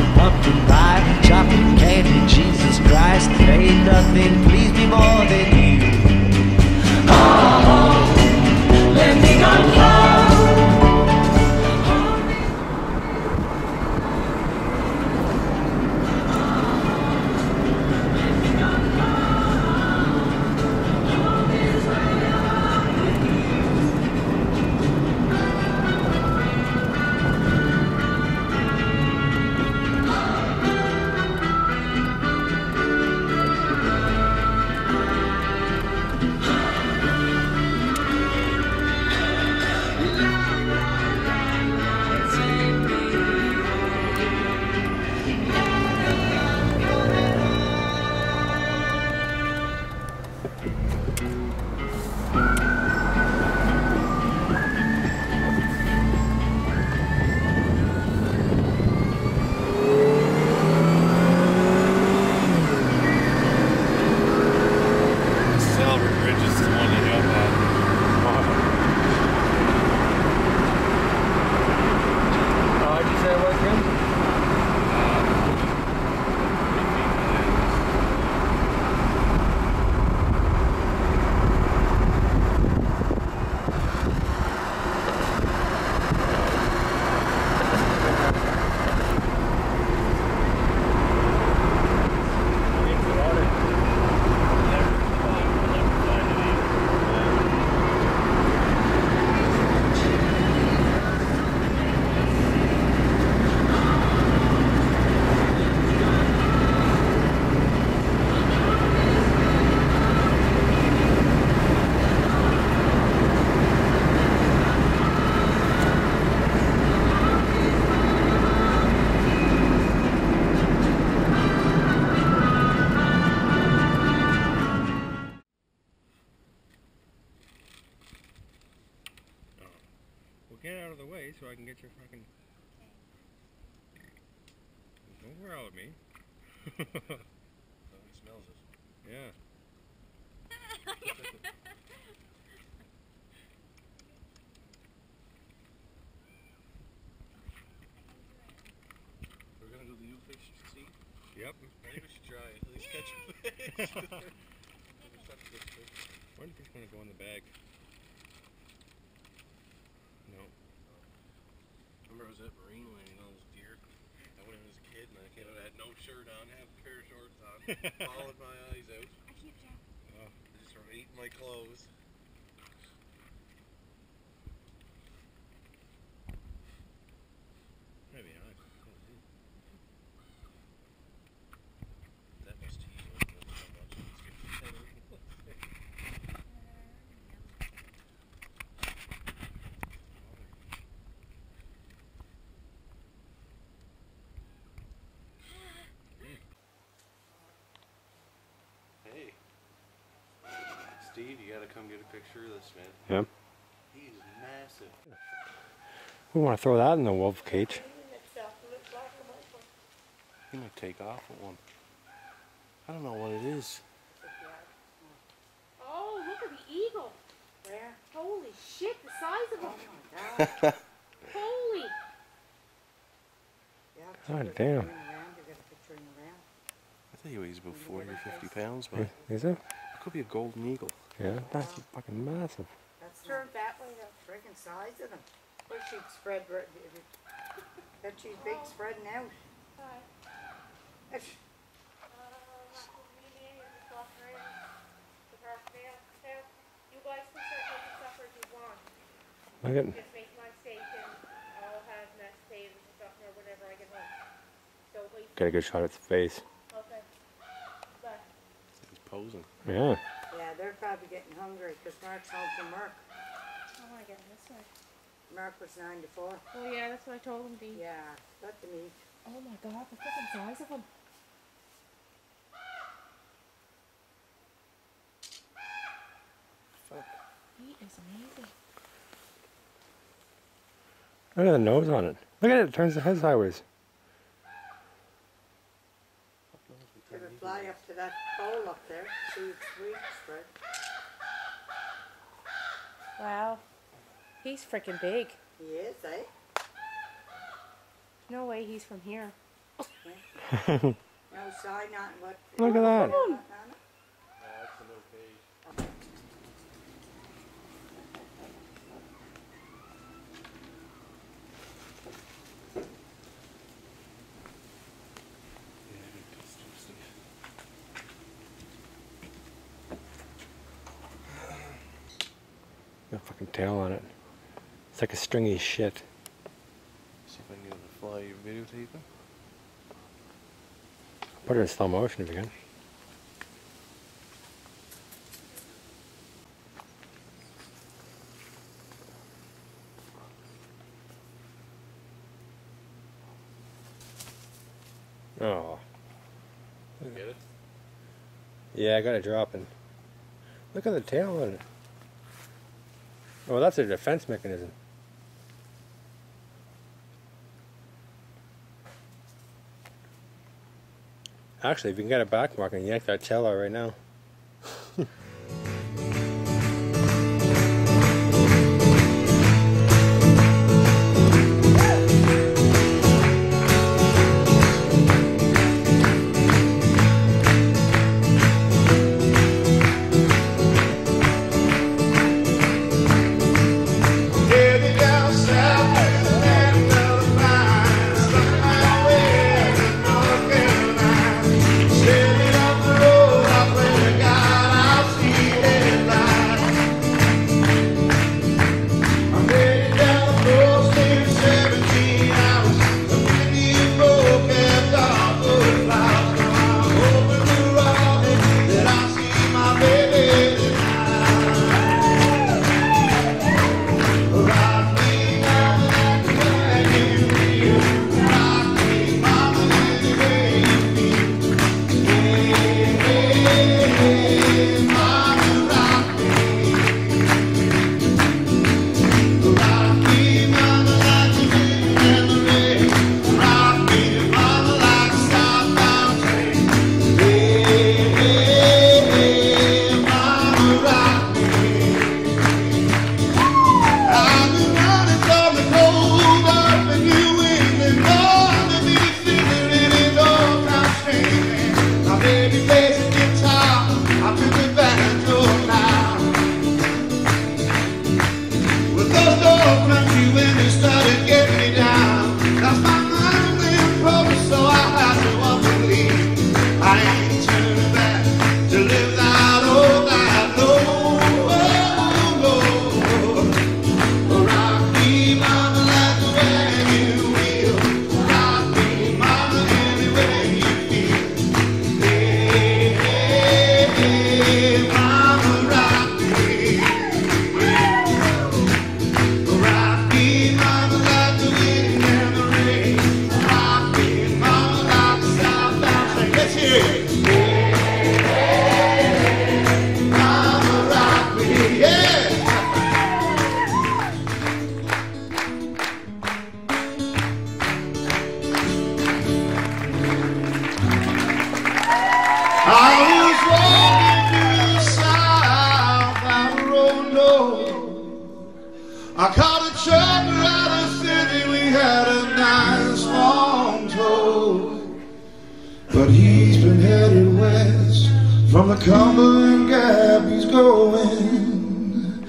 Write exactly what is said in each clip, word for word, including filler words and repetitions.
and pumpkin pie, chocolate candy, Jesus Christ, there ain't nothing please me more than you. Oh, let me go so I can get your fucking... Don't growl at me. Nobody smells us. Yeah. We're gonna go to the new place you should see? Yep. I think we should try it. At least catch a fish. Why do you think gonna go in the bag? No. I remember I was at Marine Way and all those deer. I went in as a kid and I came out, I had no shirt on, I had a pair of shorts on, followed my eyes out. I keep track. Oh, I just sort of ate my clothes. Maybe not. That was too easy. Steve, you gotta come get a picture of this man. Yep. He's massive. We want to throw that in the wolf cage. He might take off with one. I don't know what it is. Oh, look at the eagle. Where? Holy shit, the size of him. Oh my God. Holy. God oh, damn. I tell you he weighs about forty or fifty pounds, but. Is it? Could be a golden eagle. Yeah, that's wow. Fucking massive. That's turned that way, the freaking size of them. Bet she'd spread. Bet she's big spreading out. Look at. Just make my steak and I'll have mashed potatoes and stuff or whatever I get home. Get a good shot at the face. Posing. Yeah. Yeah, they're probably getting hungry because Mark's home from work. Oh, I get this way. Mark was nine to four. Oh yeah, that's what I told him to eat. Yeah, let them eat. Oh my God, the freaking size of them. Fuck. He is amazing. Look at the nose on it. Look at it, it turns the head sideways. If it fly up to that pole up there, see its wings spread. Wow. He's freaking big. He is, eh? No way he's from here. Look at that. No fucking tail on it. It's like a stringy shit. See if I can get it to fly your videotaper. Put it in slow motion if you can. Oh. You get it? Yeah, I got it dropping. Look at the tail on it. Oh, that's a defense mechanism. Actually, if you can get a back mark and yank that tail out right now. From the Cumberland gap he's going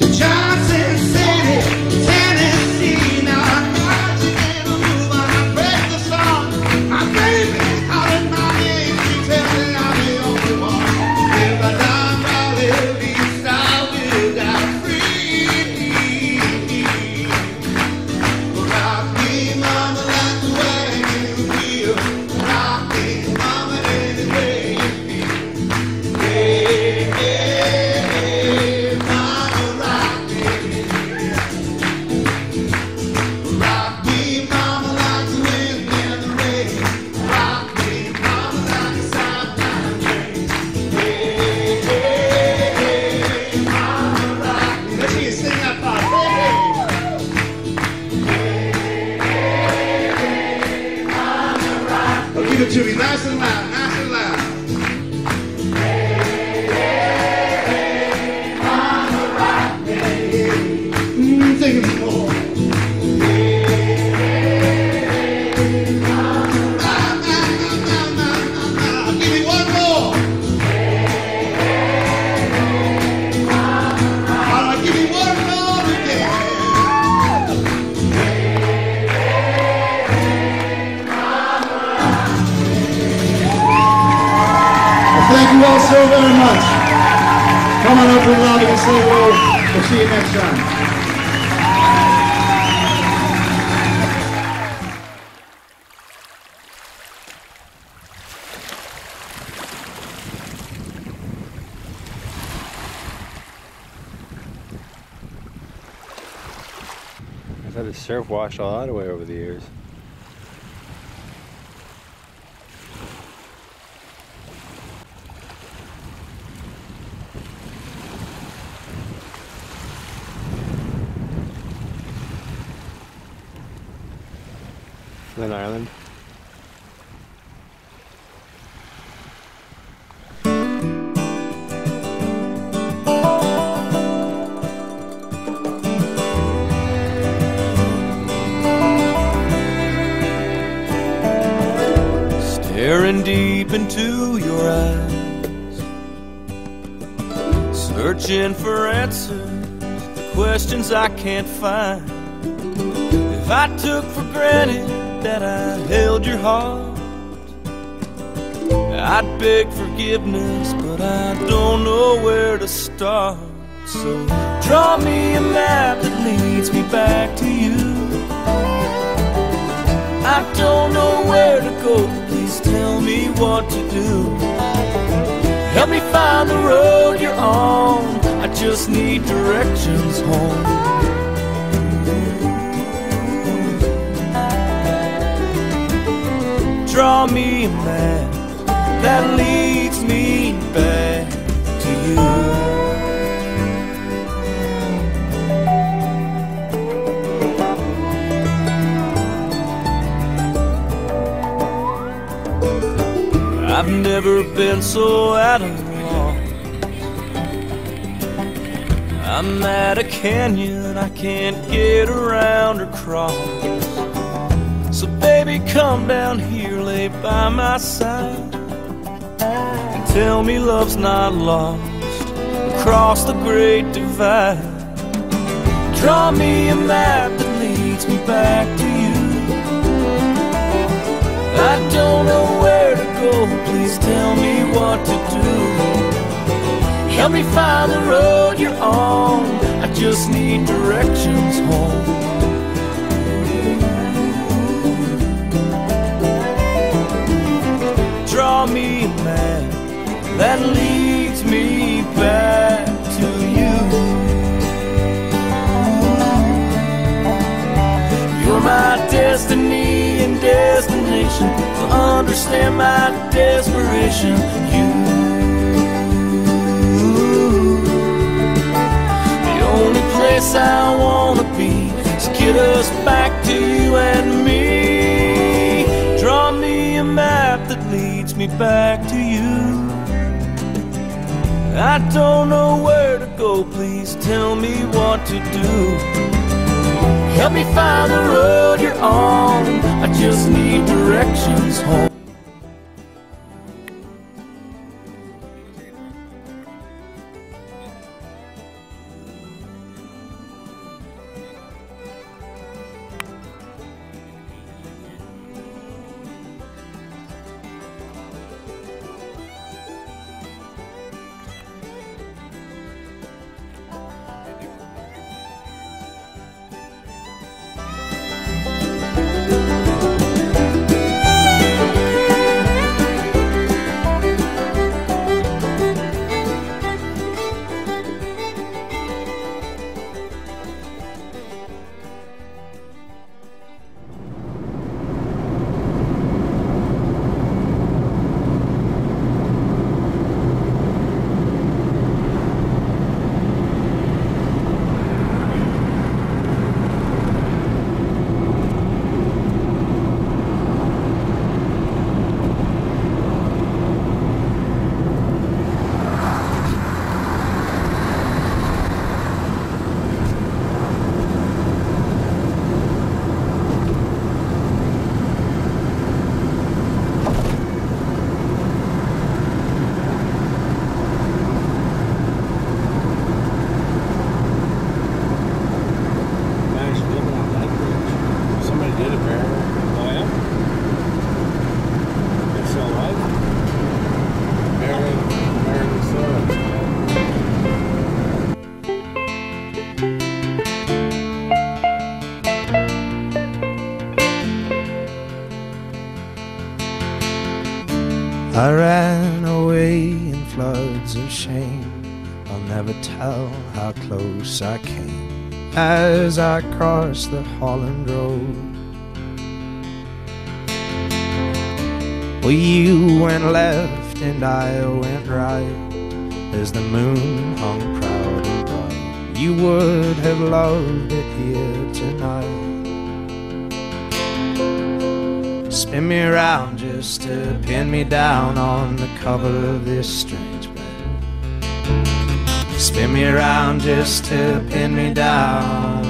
to Johnson City, Tennessee. Now I got you in a move and I break the song. My baby, out in my name, she tells me I'm the only one. If I die by liberties, I'll live out free. Rock me, mama, like the way you feel. Rock me, mama, any way. Give it to me nice and loud, nice and loud. Hey, hey, hey, mama, rock me. Mm, take it more. Hey, hey, mama, rock me. you all so very much. Come on up and lobby and say hello. We'll see you next time. I've had a surf wash all out of the way over the years. Clatter's Island. Deep into your eyes, searching for answers, the questions I can't find. If I took for granted that I held your heart, I'd beg forgiveness, but I don't know where to start. So draw me a map that leads me back to you. I don't know where to go. Please tell me what to do. Help me find the road you're on. I just need directions home. Draw me a map that leads me back to you. I've never been so out of wrong. I'm at a canyon I can't get around or cross. So baby, come down here, lay by my side, and tell me love's not lost across the great divide. Draw me a map that leads me back to you. I don't know where to go, please tell me what to do. Help me find the road you're on, I just need directions home. Draw me a map that leads me back to you. You're my destiny, destination to understand my desperation. You, the only place I wanna be, is get us back to you and me. Draw me a map that leads me back to you. I don't know where to go, please tell me what to do. Help me find the road you're on, I just need directions home. I ran away in floods of shame. I'll never tell how close I came as I crossed the Holland Road. Well, you went left and I went right as the moon hung proud and bright. You would have loved it here tonight. Spin me around just to pin me down on the cover of this strange bed. Spin me around just to pin me down.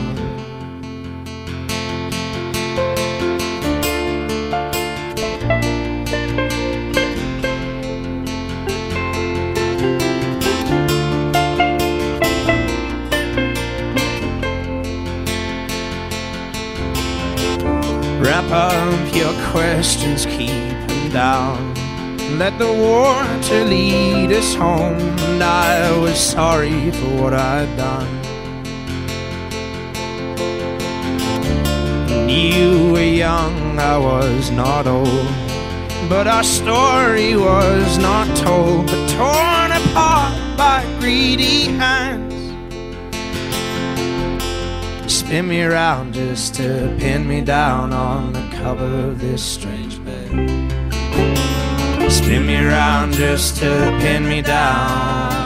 Wrap up your questions, keep them down. Let the water lead us home. And I was sorry for what I'd done. And you were young, I was not old. But our story was not told, but torn apart by greedy hands. Spin me around just to pin me down on the cover of this strange bed. Spin me around just to pin me down.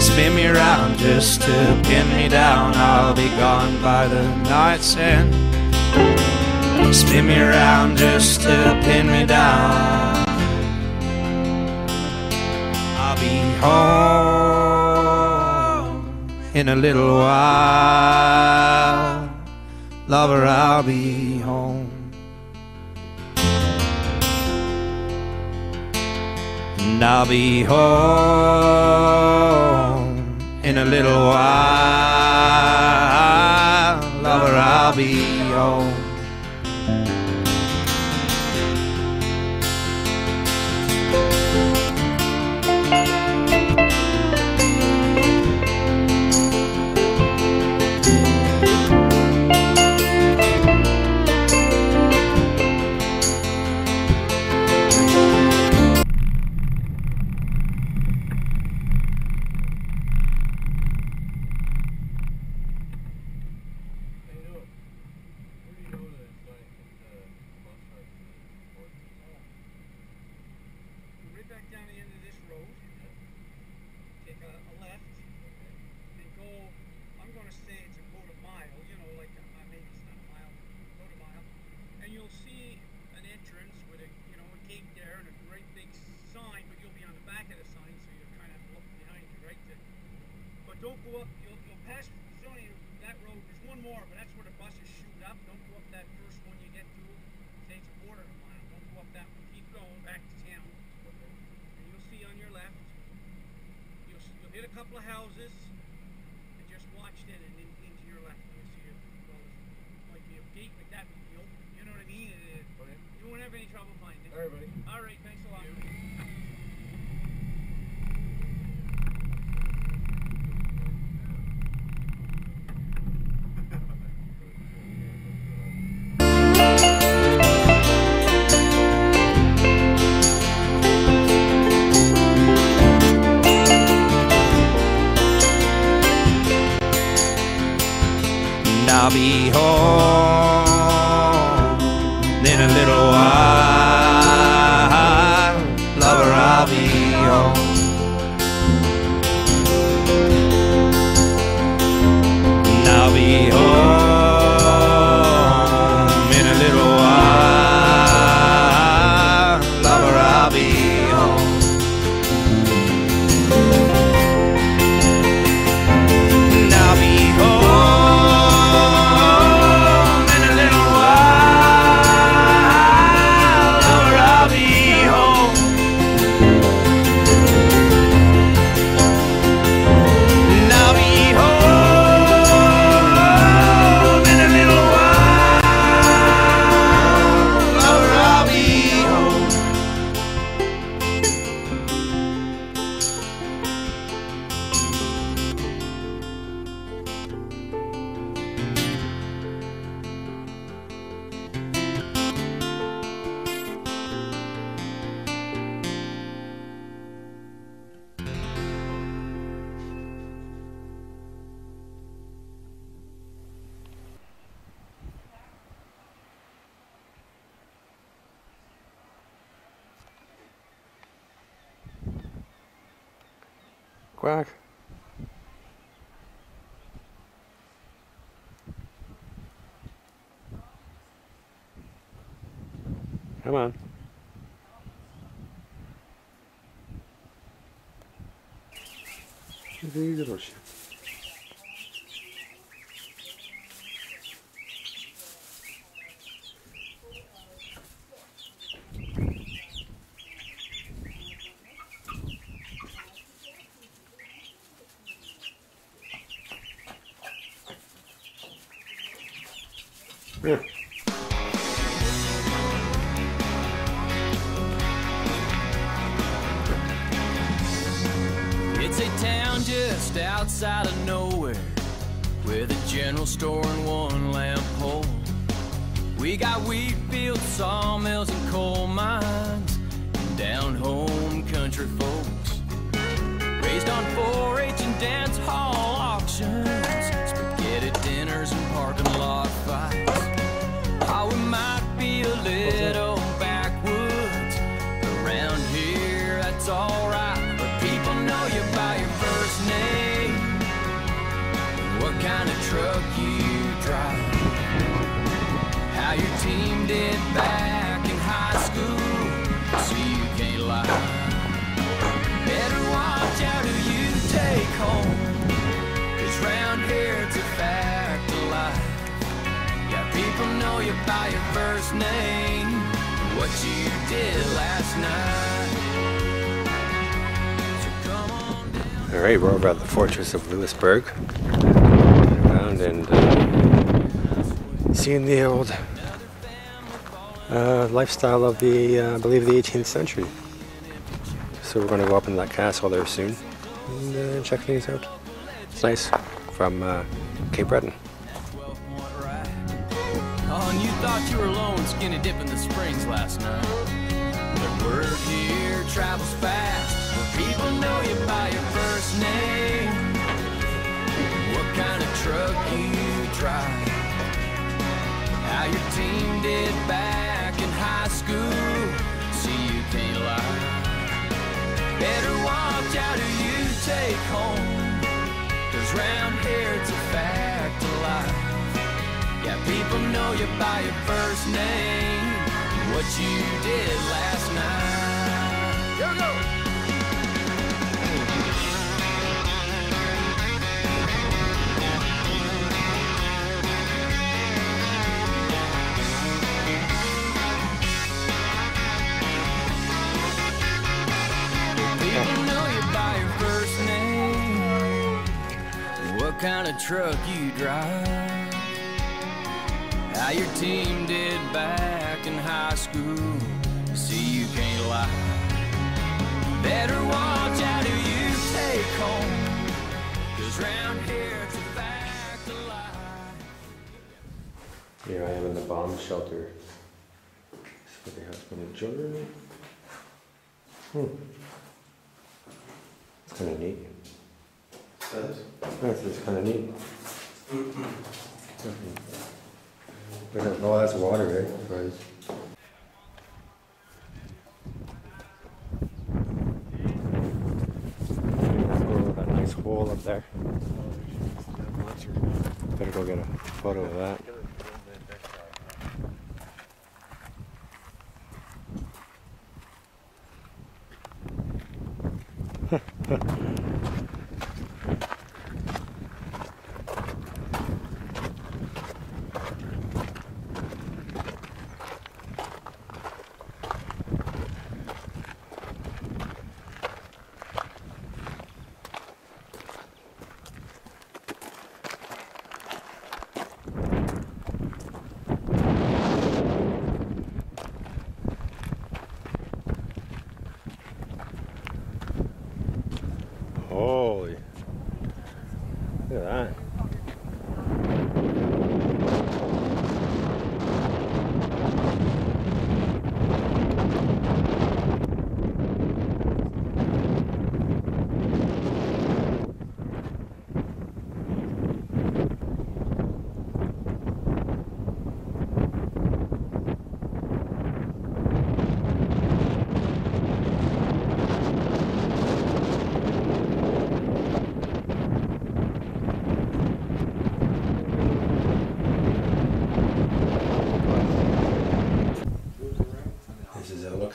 Spin me around just to pin me down. I'll be gone by the night's end. Spin me around just to pin me down. I'll be home in a little while, lover, I'll be home. And I'll be home in a little while, lover, I'll be home. I'll be home in a little while, lover, I'll be home. And I'll be home in a little while, lover, I'll be home. And I'll be home. In a quack. Come on. Very little shit. Yeah. It's a town just outside of nowhere with a general store and one lamp pole. We got wheat fields, sawmills, and coal mines, and down home country folks. Raised on four H and dance hall auctions, spaghetti dinners and parking lot fights. Oh, we might be a little backwoods around here, that's alright. But people know you by your first name, what kind of truck you drive, how your team did back in high school, so you can't lie. Better watch out who you take home, 'cause round here it's a fact of life. People know you by your first name, what you did last night. So come on down. All right, we're over at the Fortress of Louisbourg. Around and uh, seeing the old uh, lifestyle of the, uh, I believe, the eighteenth century. So we're going to go up in that castle there soon and uh, check things out. It's nice from uh, Cape Breton. Oh, and you thought you were alone skinny dipping the springs last night. But word here travels fast, people know you by your first name, what kind of truck you drive, how your team did back in high school, so you can't lie. Better watch out who you take home, 'cause round here it's a fact of life. Yeah, people know you by your first name, what you did last night. Here we go! Yeah, people know you by your first name, what kind of truck you drive, how your team did back in high school, see you can't lie. Better watch out who you take home, 'cause round here it's a fact of life. Here I am in the bomb shelter. For the husband and children. Hmm. It's kind of neat. That's, that's kind of neat. Mm-hmm. Oh, that's water, right? That nice hole up there. Better go get a photo of that.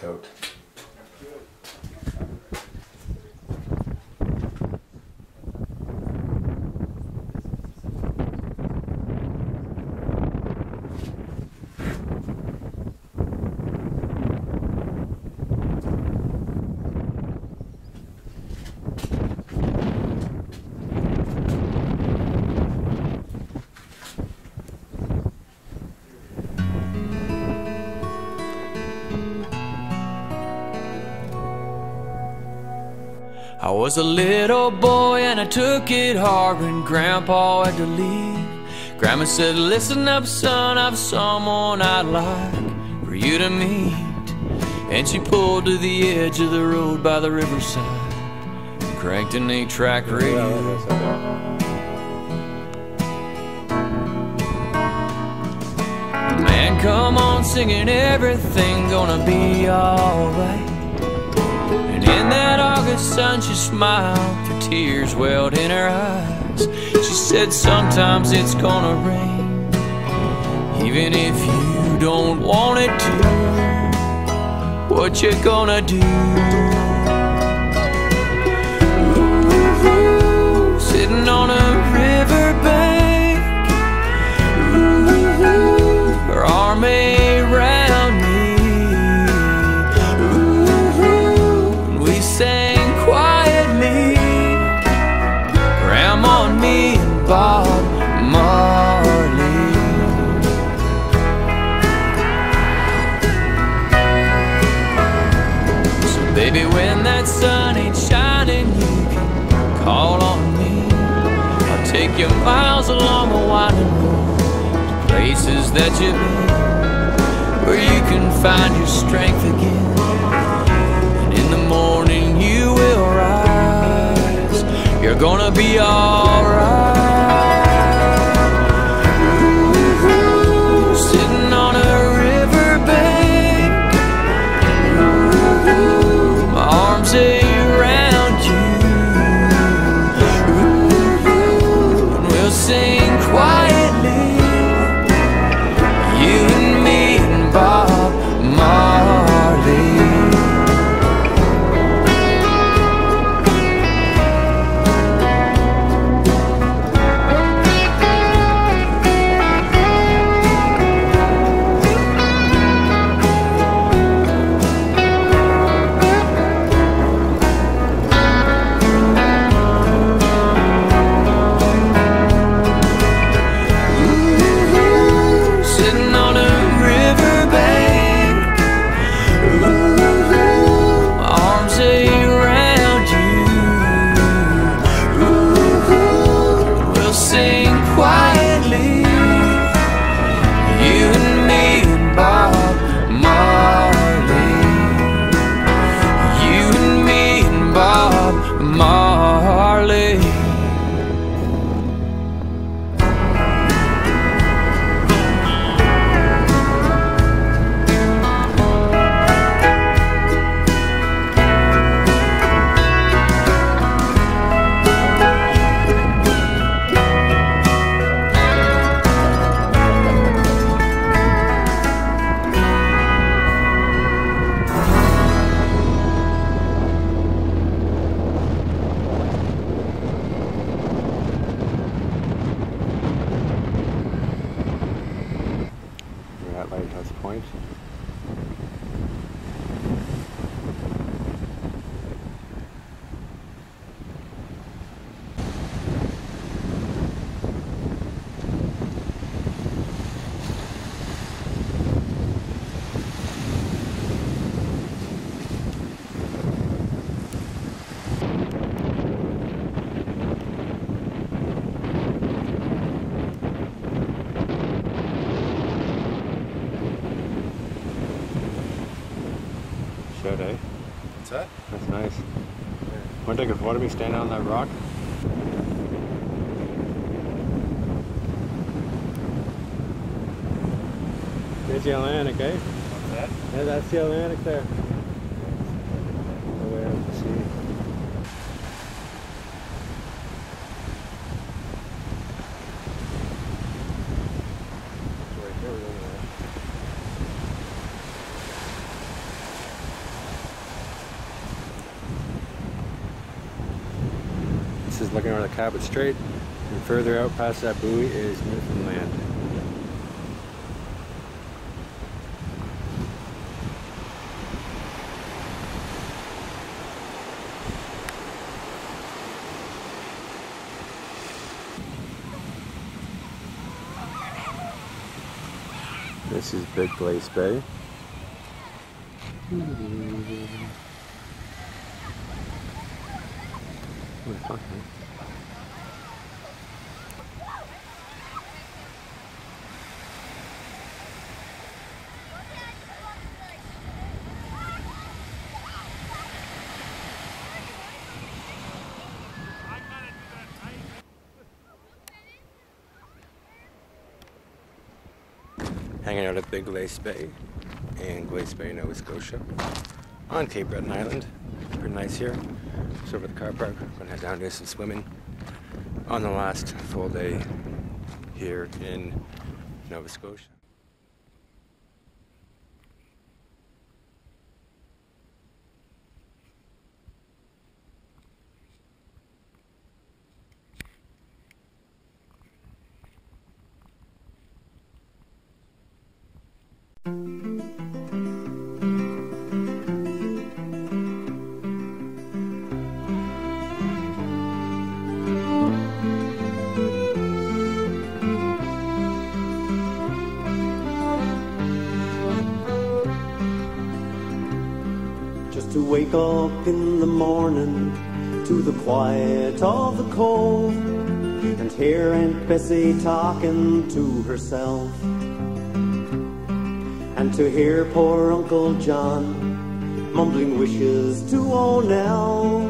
out. I was a little boy and I took it hard when Grandpa had to leave. Grandma said, listen up son, I've someone I'd like for you to meet. And she pulled to the edge of the road by the riverside and cranked an eight track radio. Man, come on singing, everything gonna be alright. In that August sun she smiled, her tears welled in her eyes. She said sometimes it's gonna rain, even if you don't want it to. What you gonna do? Ooh, ooh, sitting on a riverbank, ooh, ooh, her arm around me. Bob Marley. So baby, when that sun ain't shining, you can call on me. I'll take you miles along the winding road, places that you've been, where you can find your strength again. And in the morning you will rise, you're gonna be alright. I could water me standing on that rock. There's the Atlantic, eh? What's that? Yeah, that's the Atlantic there. The way out to sea. It's right here, is looking over the Cabot Strait, and further out past that buoy is Newfoundland. This is Big Glace Bay. Okay. Hanging out at Big Glace Bay in Glace Bay, Nova Scotia, on Cape Breton Island. Pretty nice here. Just over the car park. We're gonna head down and do some swimming on the last full day here in Nova Scotia. To wake up in the morning to the quiet of the cove and hear Aunt Bessie talking to herself, and to hear poor Uncle John mumbling wishes to O'Neill.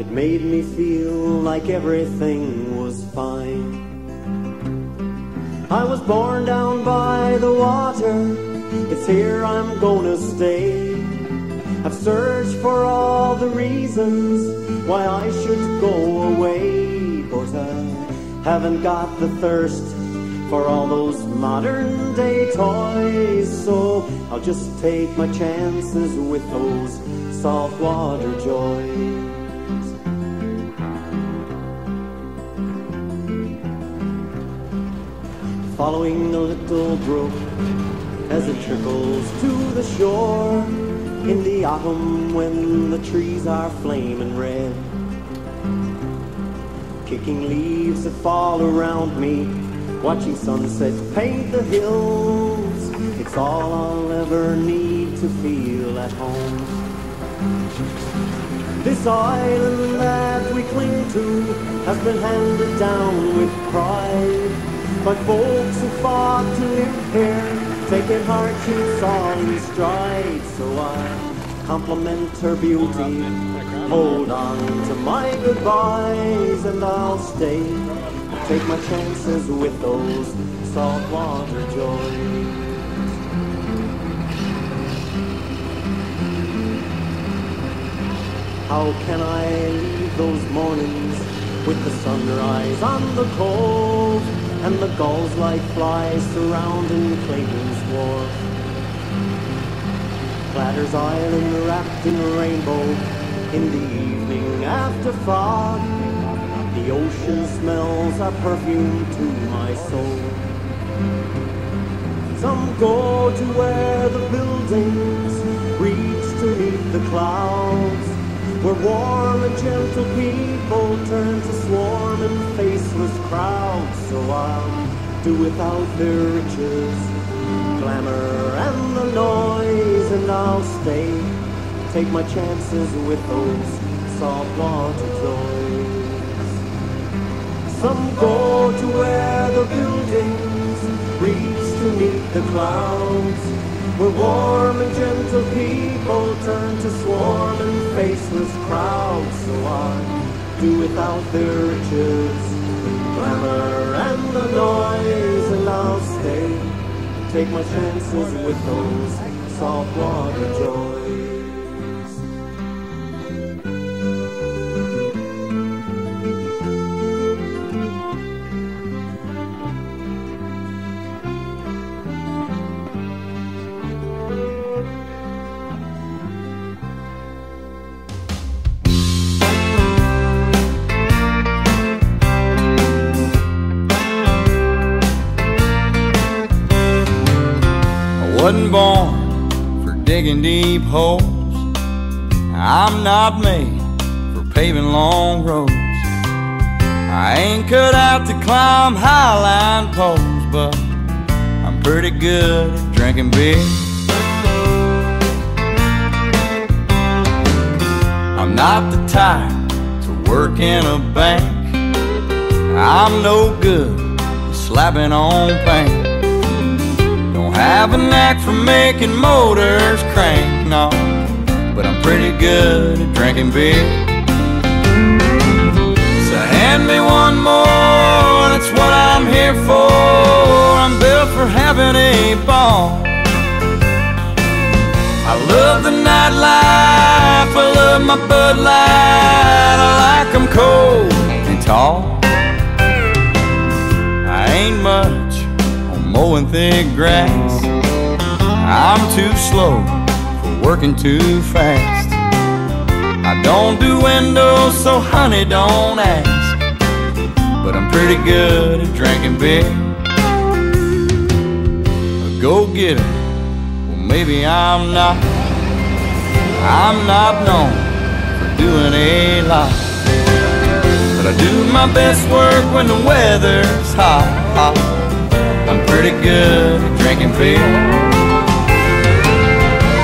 It made me feel like everything was fine. I was born down by the water, it's here I'm gonna stay. I've searched for all the reasons why I should go away, but I haven't got the thirst for all those modern day toys, so I'll just take my chances with those saltwater joys. Following a little brook as it trickles to the shore in the autumn when the trees are flaming red, kicking leaves that fall around me, watching sunsets paint the hills. It's all I'll ever need to feel at home. This island that we cling to has been handed down with pride by folks who fought to live here, taking hardships all in stride. So I compliment her beauty, hold on to my goodbyes, and I'll stay, take my chances with those saltwater joys. How can I leave those mornings with the sunrise on the cove and the gulls like flies surrounding Clayton's Wharf? Clatter's Island wrapped in rainbow in the evening after fog. The ocean smells are perfume to my soul. Some go to where the buildings reach to meet the clouds, where warm and gentle people turn to swarm and faceless crowds. So I'll do without their riches, glamour and the noise, and I'll stay, take my chances with those saltwater joys. Some go to where the buildings reach to meet the clouds, where warm and gentle people turn to swarm and faceless crowds. So I do without their riches, glamour and the noise, and I'll stay, take my chances with those saltwater joys. wasn't born for digging deep holes. I'm not made for paving long roads. I ain't cut out to climb highline poles, but I'm pretty good at drinking beer. I'm not the type to work in a bank. I'm no good at slapping on paint. Don't have a knack for making motors crank, no, but I'm pretty good at drinking beer. So hand me one more, that's what I'm here for. I'm built for having a ball. I love the nightlife, I love my Bud Light. I like them cold and tall. I ain't much on mowing thick grass. I'm too slow for working too fast. I don't do windows, so honey, don't ask, but I'm pretty good at drinking beer. A go-getter, well maybe I'm not. I'm not known for doing a lot, but I do my best work when the weather's hot, hot. I'm pretty good at drinking beer.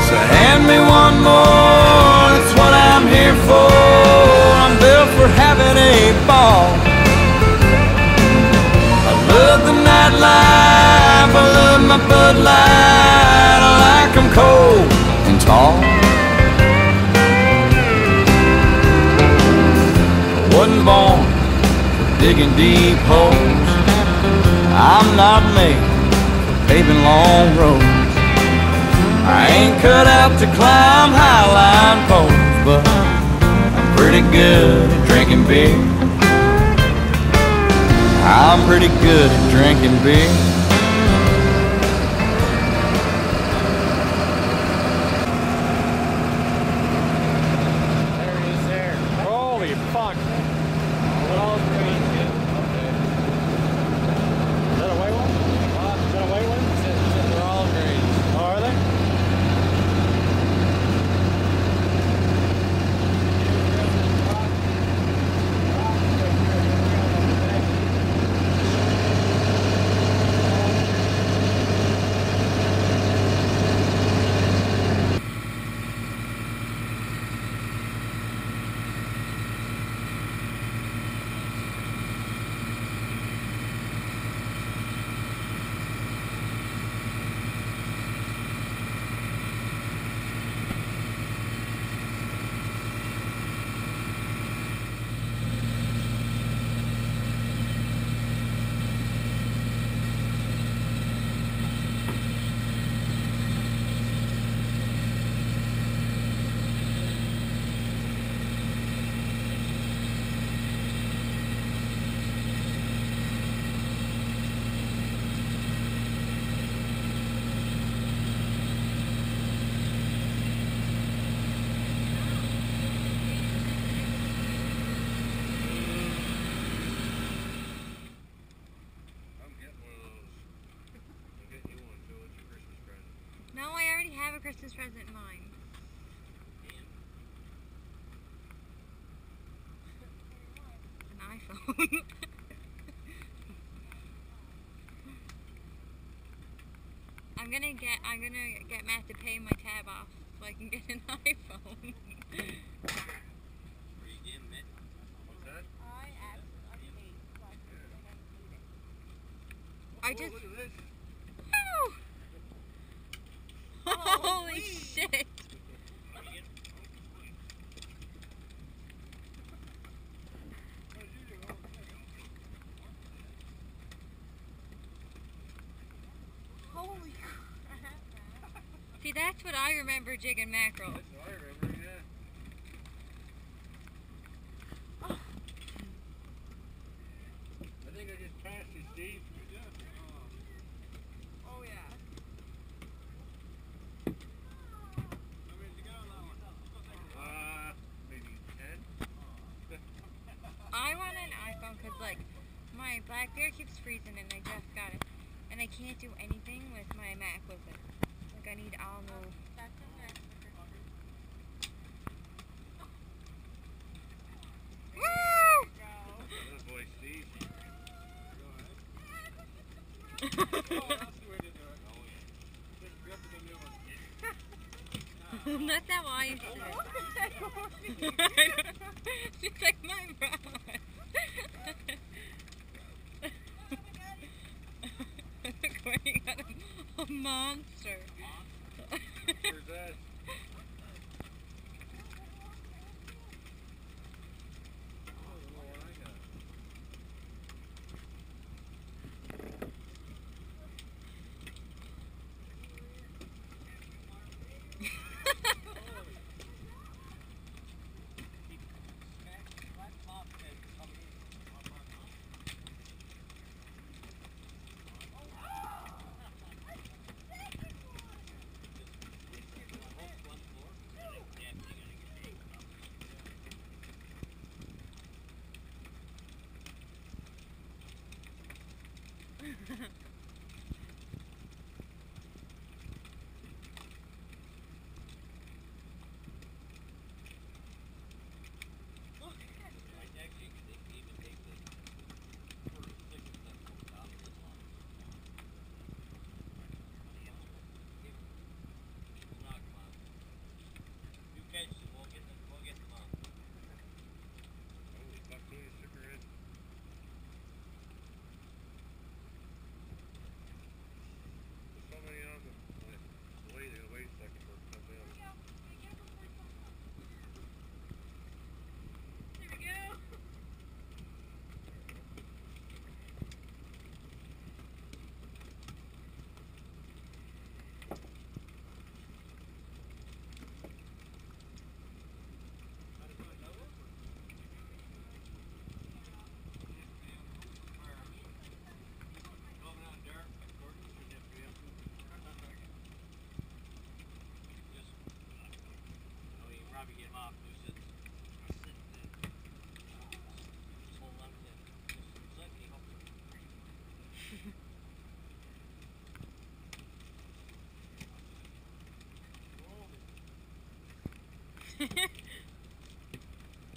So hand me one more, that's what I'm here for. I'm built for having a ball. I love the nightlife, I love my Bud Light. I like 'em cold and tall. Wasn't born for digging deep holes. I'm not made for paving long roads. I ain't cut out to climb highline poles, but I'm pretty good at drinking beer. I'm pretty good at drinking beer. Christmas present in mind. An iPhone. I'm gonna get I'm gonna get Matt to pay my tab off so I can get an iPhone. I just holy shit! Holy crap! See, that's what I remember jigging mackerel. That's what I remember, yeah. Oh. I think I just passed you, Steve. Oh, yeah. Because, like, my Blackberry keeps freezing and I just got it. And I can't do anything with my Mac with it. on the... That's how I used to do it. She's like, my brother. Look where you got a, a monster. Where's that?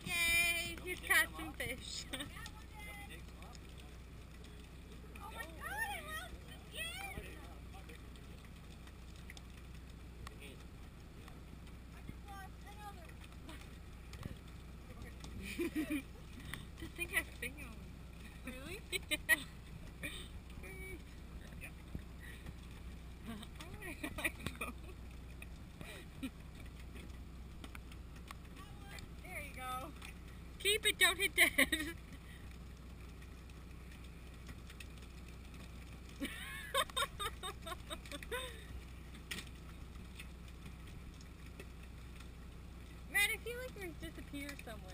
Yay, you caught some fish. To think I failed. Really? Yeah. Keep it, don't hit dead. Matt, I feel like we've disappeared somewhere.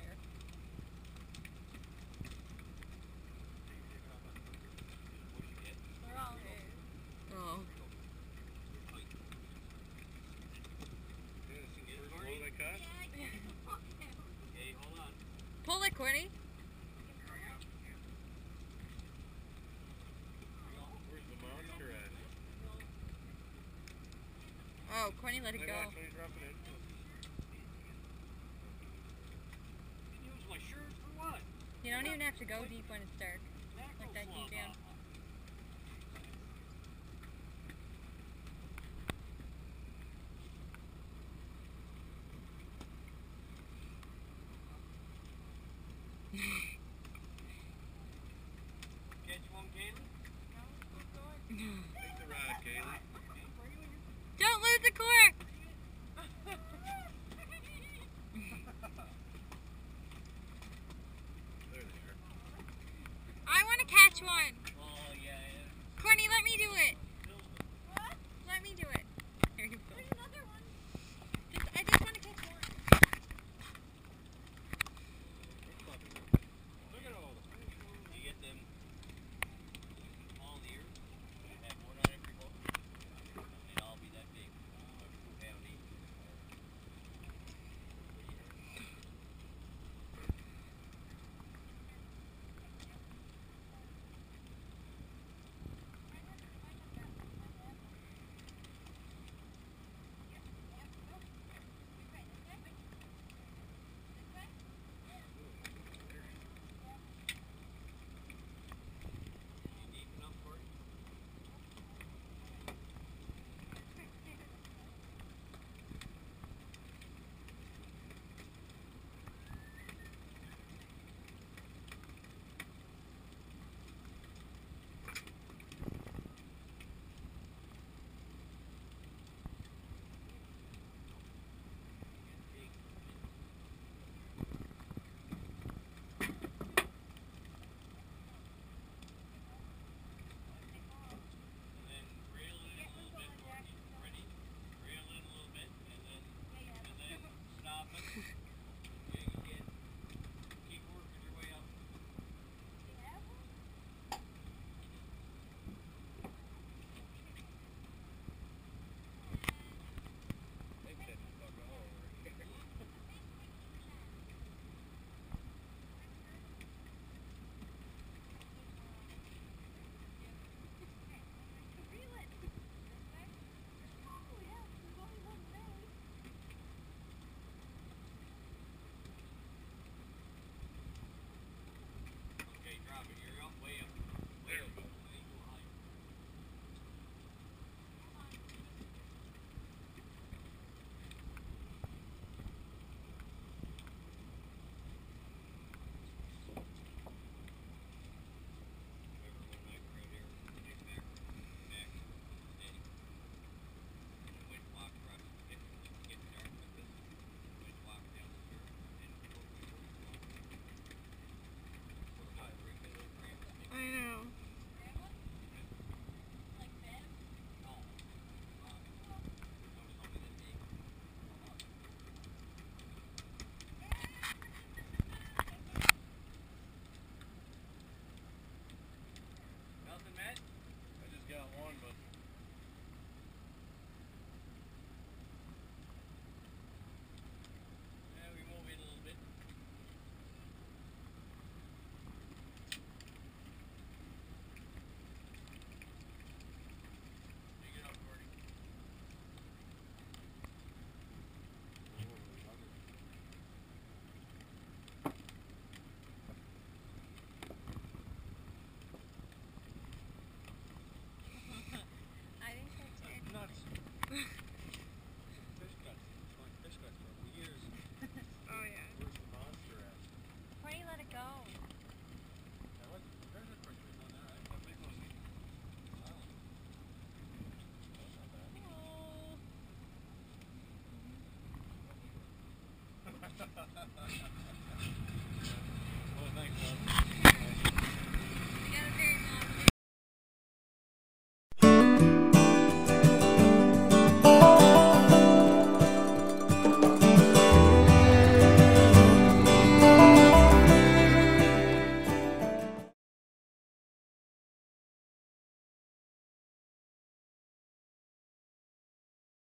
Courtney? Where's the monster at? Oh, Courtney let it go. You don't even have to go deep when it's dark. Like that deep down. One.